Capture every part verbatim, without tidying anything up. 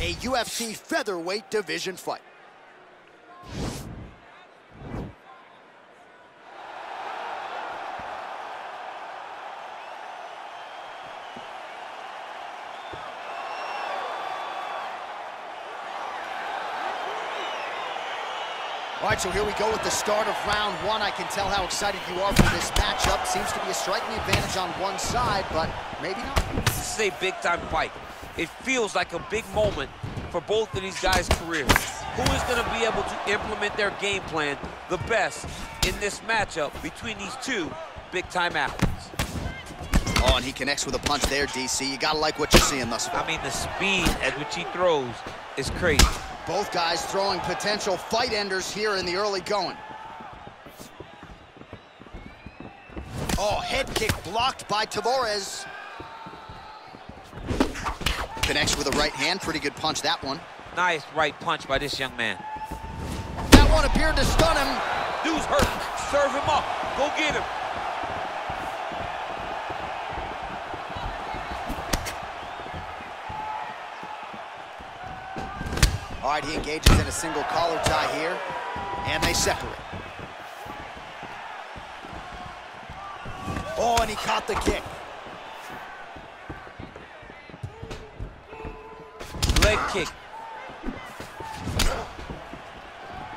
a U F C featherweight division fight. All right, so here we go with the start of round one. I can tell how excited you are for this matchup. Seems to be a striking advantage on one side, but maybe not. This is a big-time fight. It feels like a big moment for both of these guys' careers. Who is going to be able to implement their game plan the best in this matchup between these two big-time athletes? Oh, and he connects with a punch there, D C. You got to like what you're seeing thus far. I mean, the speed at which he throws is crazy. Both guys throwing potential fight enders here in the early going. Oh, head kick blocked by Tavares. Connects with a right hand. Pretty good punch, that one. Nice right punch by this young man. That one appeared to stun him. Dude's hurt. Serve him up. Go get him. All right, he engages in a single collar tie here, and they separate. Oh, and he caught the kick. Leg kick.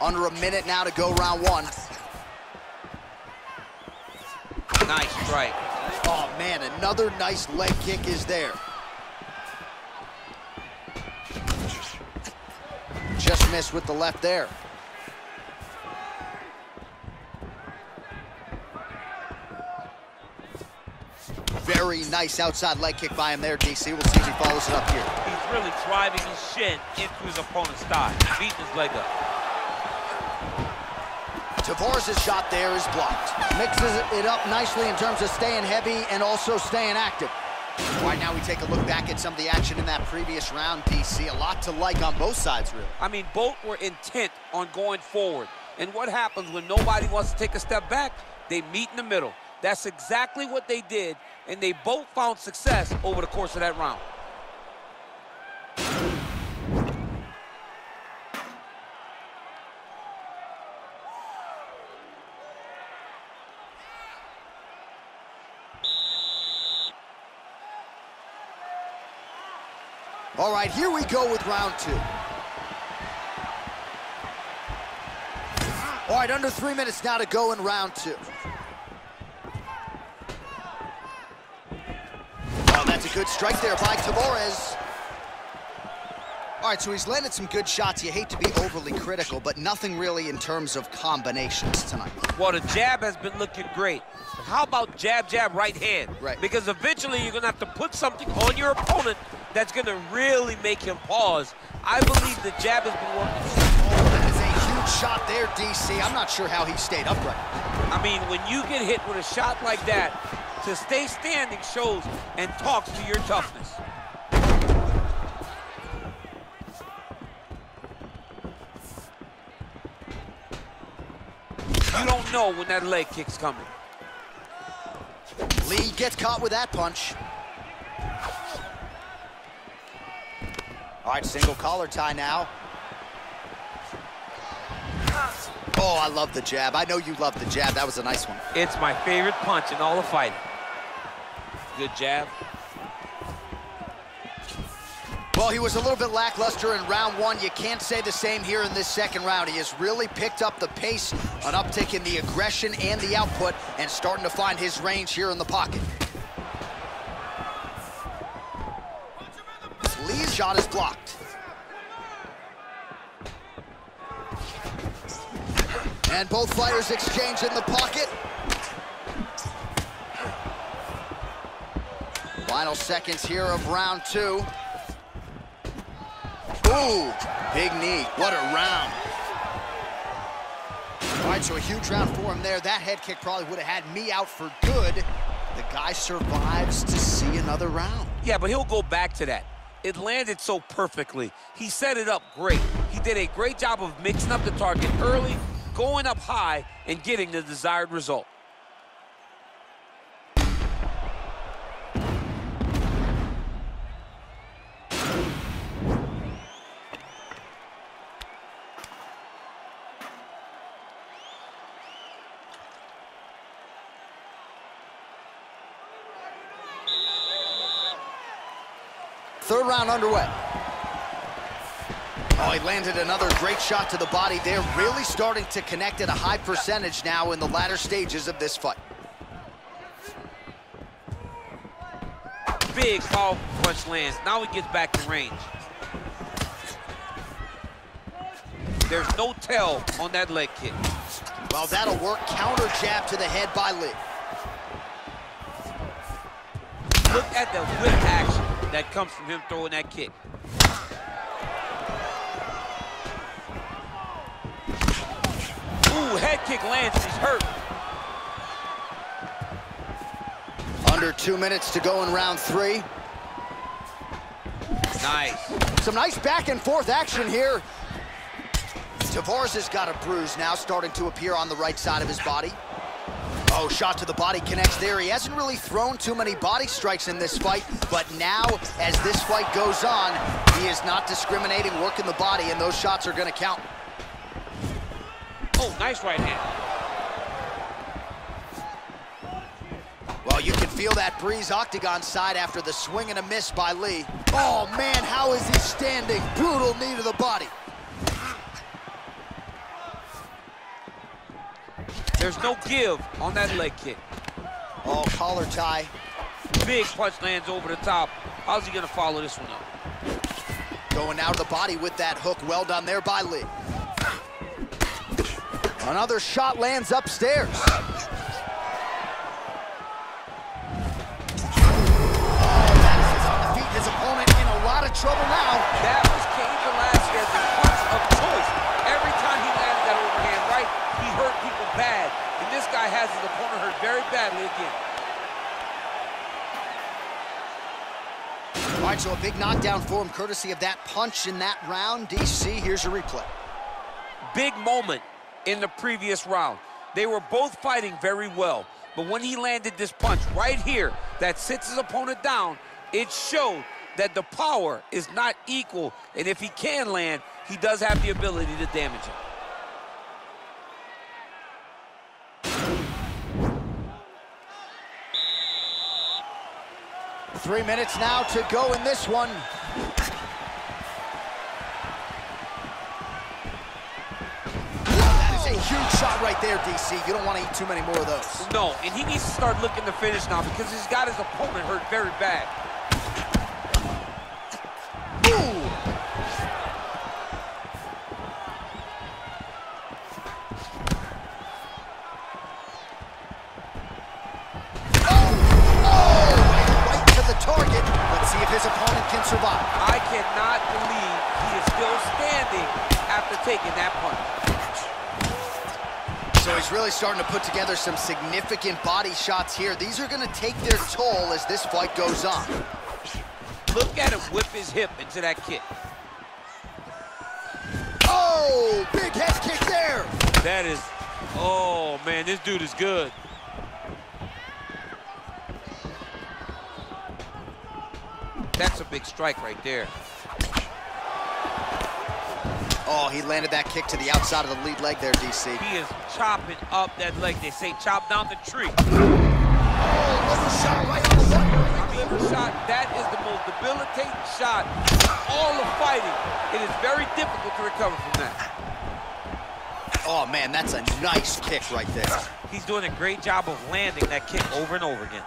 Under a minute now to go round one. Nice strike. Oh, man, another nice leg kick is there. Just missed with the left there. Very nice outside leg kick by him there, D C. We'll see if he follows it up here. He's really driving his shin into his opponent's thigh, beating his leg up. Tavares' shot there is blocked. Mixes it up nicely in terms of staying heavy and also staying active. Right now, we take a look back at some of the action in that previous round, D C. A lot to like on both sides, really. I mean, both were intent on going forward. And what happens when nobody wants to take a step back? They meet in the middle. That's exactly what they did, and they both found success over the course of that round. All right, here we go with round two. All right, under three minutes now to go in round two. Oh, that's a good strike there by Tavares. All right, so he's landed some good shots. You hate to be overly critical, but nothing really in terms of combinations tonight. Well, the jab has been looking great. How about jab, jab, right hand? Right. Because eventually you're going to have to put something on your opponent that's going to really make him pause. I believe the jab has been working. Oh, that is a huge shot there, D C. I'm not sure how he stayed upright. I mean, when you get hit with a shot like that, to stay standing shows and talks to your toughness. You don't know when that leg kick's coming. Lee gets caught with that punch. All right, single collar tie now. Oh, I love the jab. I know you love the jab. That was a nice one. It's my favorite punch in all the fighting. Good jab. Well, he was a little bit lackluster in round one. You can't say the same here in this second round. He has really picked up the pace, an uptick in the aggression and the output, and starting to find his range here in the pocket. Lee's shot is blocked. And both fighters exchange in the pocket. Final seconds here of round two. Ooh, big knee. What a round. All right, so a huge round for him there. That head kick probably would have had me out for good. The guy survives to see another round. Yeah, but he'll go back to that. It landed so perfectly. He set it up great. He did a great job of mixing up the target early, going up high, and getting the desired result. Third round underway. Oh, he landed another great shot to the body there. Really starting to connect at a high percentage now in the latter stages of this fight. Big foul punch lands. Now he gets back to range. There's no tell on that leg kick. Well, that'll work. Counter jab to the head by Lee. Look at the whip action that comes from him throwing that kick. Ooh, head kick lands. He's hurt. Under two minutes to go in round three. Nice. Some nice back and forth action here. Tavares has got a bruise now, starting to appear on the right side of his body. Oh, shot to the body connects there. He hasn't really thrown too many body strikes in this fight, but now, as this fight goes on, he is not discriminating, working the body, and those shots are gonna count. Oh, nice right hand. Well, you can feel that breeze octagon side after the swing and a miss by Lee. Oh, man, how is he standing? Brutal knee to the body. There's no give on that leg kick. Oh, collar tie. Big punch lands over the top. How's he gonna follow this one up? Going out of the body with that hook. Well done there by Lee. Another shot lands upstairs. Oh, Madison is on the feet. His opponent in a lot of trouble now. That was Cain Velasquez's punch of choice. Every time he landed that overhand right, he hurt people bad, and this guy has his opponent hurt very badly again. All right, so a big knockdown for him, courtesy of that punch in that round. D C, here's your replay. Big moment in the previous round. They were both fighting very well, but when he landed this punch right here that sits his opponent down, it showed that the power is not equal, and if he can land, he does have the ability to damage him. Three minutes now to go in this one. That is a huge shot right there, D C. You don't want to eat too many more of those. No, and he needs to start looking to finish now because he's got his opponent hurt very bad. His opponent can survive. I cannot believe he is still standing after taking that punch. So he's really starting to put together some significant body shots here. These are going to take their toll as this fight goes on. Look at him whip his hip into that kick. Oh, big head kick there. That is, oh man, this dude is good. That's a big strike right there. Oh, he landed that kick to the outside of the lead leg there, D C. He is chopping up that leg. They say chop down the tree. Oh, little shot right on the one. Shot. That is the most debilitating shot in all of fighting. It is very difficult to recover from that. Oh, man, that's a nice kick right there. He's doing a great job of landing that kick over and over again.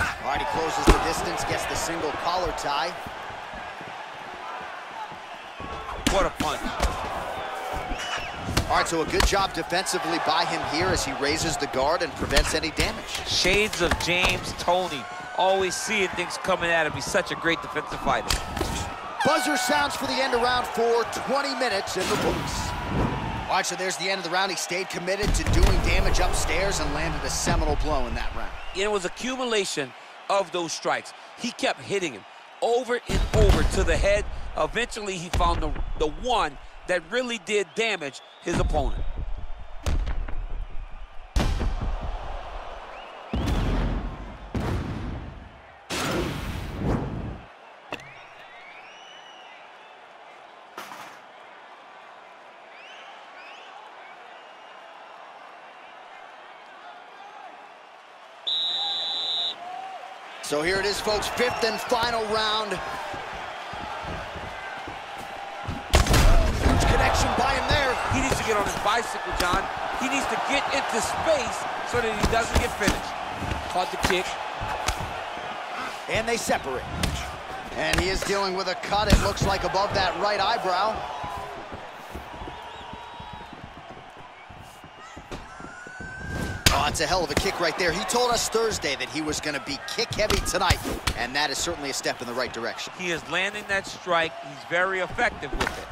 All right, he closes the distance, gets the single collar tie. What a punch. All right, so a good job defensively by him here as he raises the guard and prevents any damage. Shades of James Tony, always seeing things coming at him. He's such a great defensive fighter. Buzzer sounds for the end of round four, twenty minutes in the books. All right, so there's the end of the round. He stayed committed to doing damage upstairs and landed a seminal blow in that round. It was accumulation of those strikes. He kept hitting him over and over to the head. Eventually, he found the, the one that really did damage his opponent. So here it is, folks, fifth and final round. bicycle, John. He needs to get into space so that he doesn't get finished. Caught the kick. And they separate. And he is dealing with a cut, it looks like, above that right eyebrow. Oh, it's a hell of a kick right there. He told us Thursday that he was going to be kick-heavy tonight, and that is certainly a step in the right direction. He is landing that strike. He's very effective with it.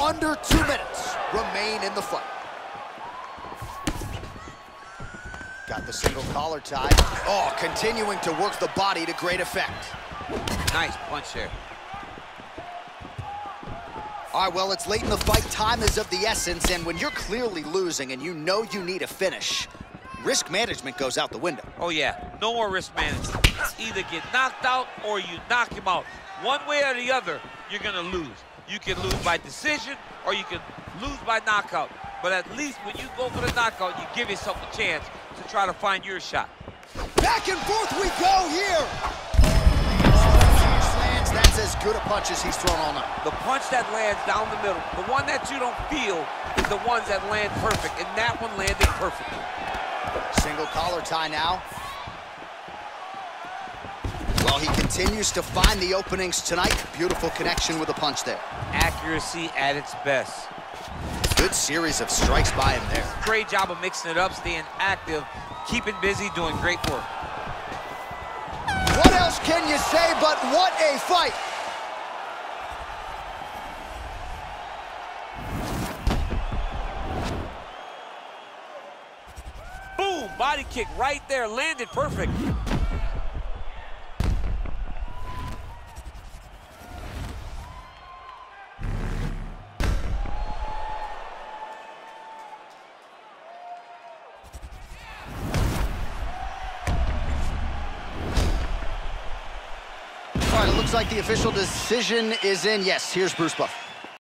Under two minutes remain in the fight. Got the single collar tie. Oh, continuing to work the body to great effect. Nice punch there. All right, well, it's late in the fight. Time is of the essence, and when you're clearly losing and you know you need a finish, risk management goes out the window. Oh, yeah, no more risk management. Either get knocked out or you knock him out. One way or the other, you're gonna lose. You can lose by decision or you can lose by knockout. But at least when you go for the knockout, you give yourself a chance to try to find your shot. Back and forth we go here. Lands, that's as good a punch as he's thrown all night. The punch that lands down the middle, the one that you don't feel is the ones that land perfect, and that one landed perfectly. Single collar tie now. Well, he continues to find the openings tonight. Beautiful connection with a punch there. Accuracy at its best. Good series of strikes by him there. Great job of mixing it up, staying active, keeping busy, doing great work. What else can you say but what a fight? Boom, body kick right there, landed perfect. All right, it looks like the official decision is in. Yes, here's Bruce Buffer.